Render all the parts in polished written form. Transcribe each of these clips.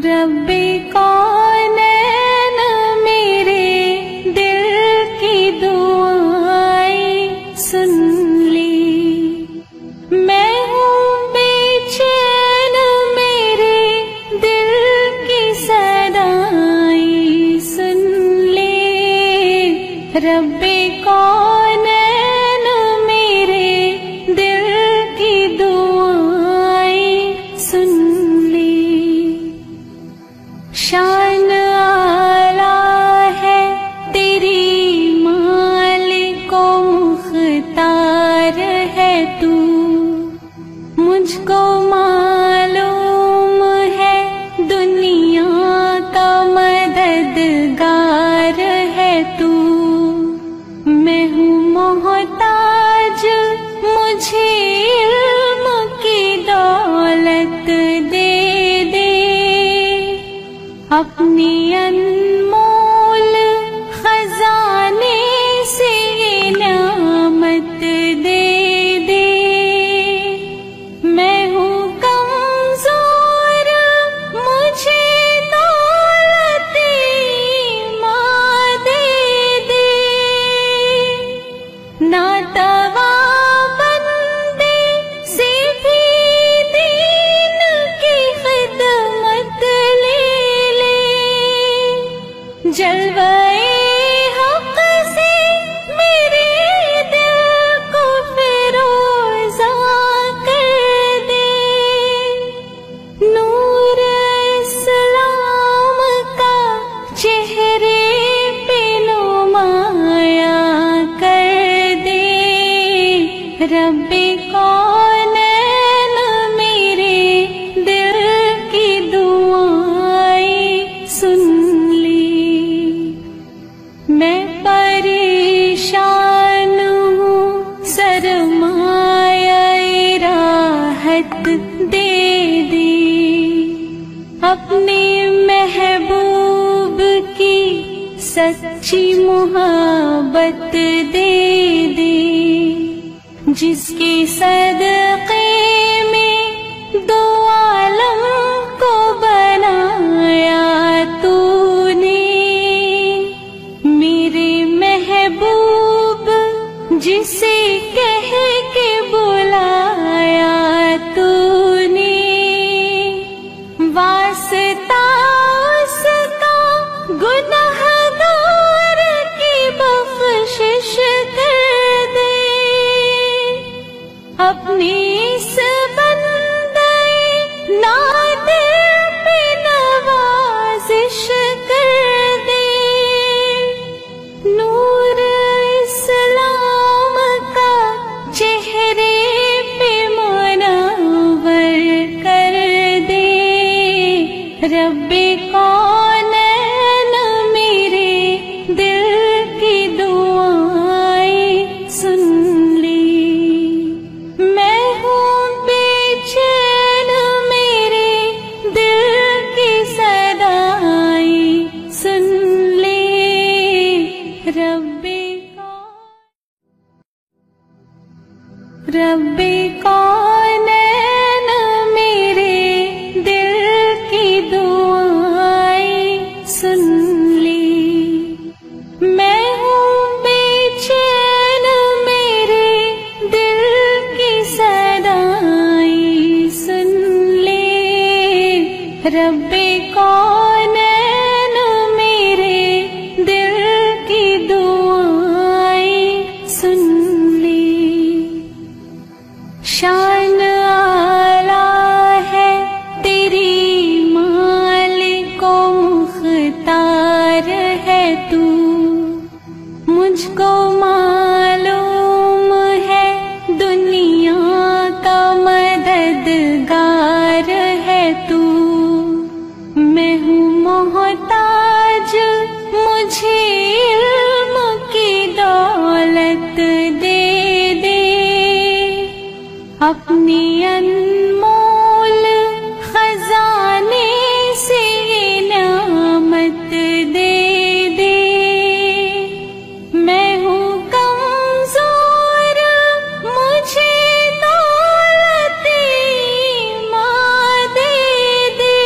रब्बे कौनैन मेरे दिल की दुआएं सुन ली। मैं हूँ बेचैन मेरे दिल की सदाएं सुन ले। रब्बे कौनैन मेरे दिल की दुआएं सुन ले। शान आला है तेरी मालिको मुख्तार है तू। मुझको मालूम है दुनिया का मददगार है तू। मैं हूँ मोहताज मुझे इल्म की दौलत दे दे। अपनी अनमोल खजाने से ये नामत दे दे। मैं हूँ कमजोर मुझे दौलत माँ दे दे। नातवा बंदे से भी दीन की खिदमत ले ले। जलवे हक से मेरे दिल को फिरोज़ा कर दे। नूर इस्लाम का चेहरे पे नुमाया कर दे। रब्बे कौनैन मेरे दिल की दुआएं सुन ली। मैं परेशान हूँ सरमाए राहत दे दे। अपने महबूब की सच्ची मोहब्बत दे दे। जिसके सदक़े में दो आलम को बनाया तूने। मेरे महबूब जिसे कह के बुलाया तूने। वास्ता उसका गुनहगार की बख्शिश कर दे। अपने इस बंदे नादे पे नवाजिश कर दे। नूर इस्लाम का चेहरे पे मुनव्वर कर दे। रब्बे कौनैन मेरे दिल की दुआएं सुन ली। मैं हूँ बेचैन मेरे दिल की सदाएं सुन ले। रब्बे कौनैन मेरे दिल की दुआएं सुन ली। मैं हूँ बेचैन मेरे दिल की सदाएं सुन ले। रब्बे कौनैन मेरे दिल की दुआएं सुन ली। शान आला है तेरी मालिको मुख्तार है तू। मुझको मालूम है दुनिया का मददगार है तू। मैं हूँ मोहताज मुझे इल्म की दौलत दे दे। अपनी अनमोल खजाने से ये नामत दे दे। मैं हूँ कमजोर मुझे दौलत माँ दे दे।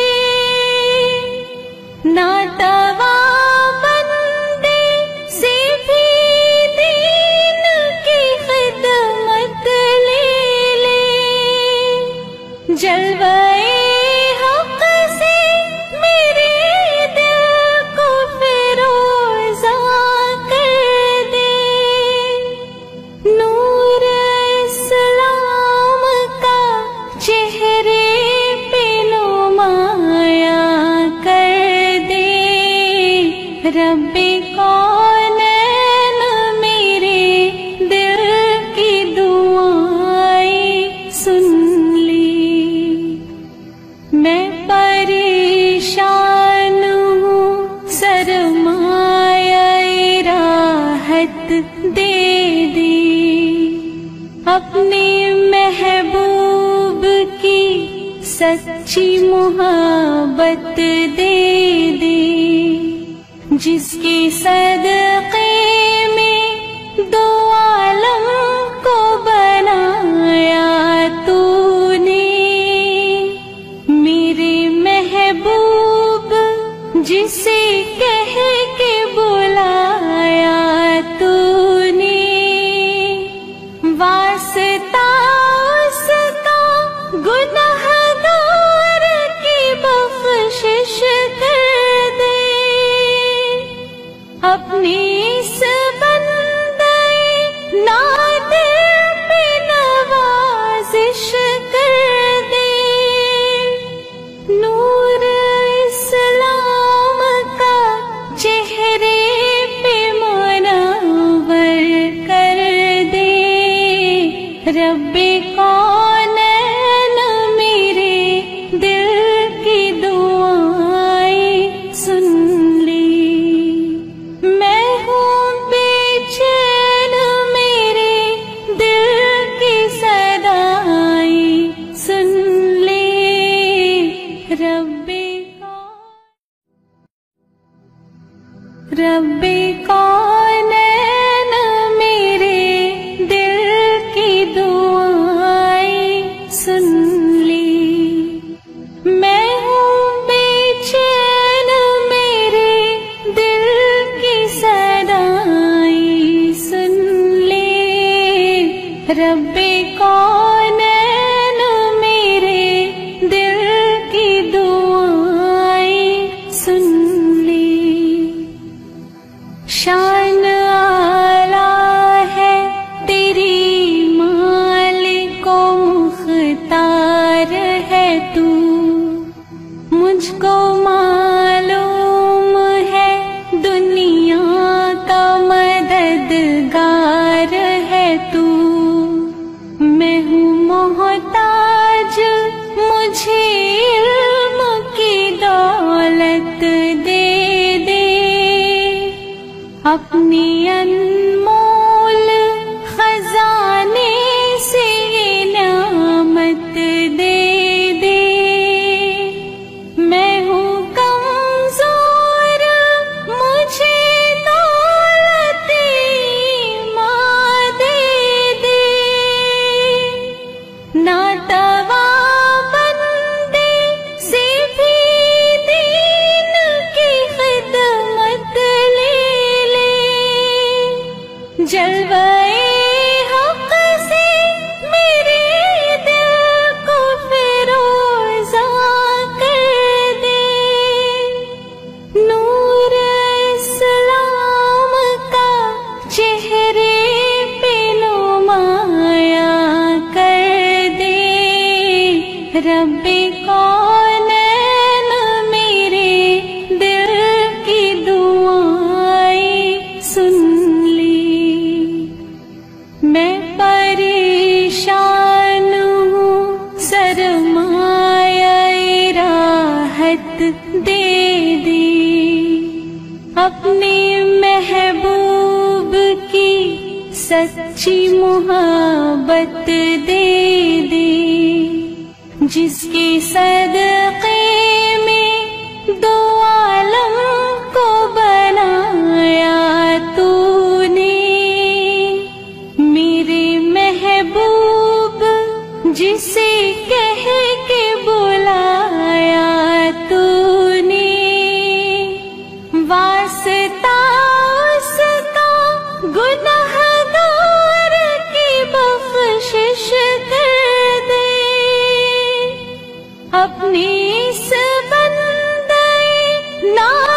अपने से बंदे ना।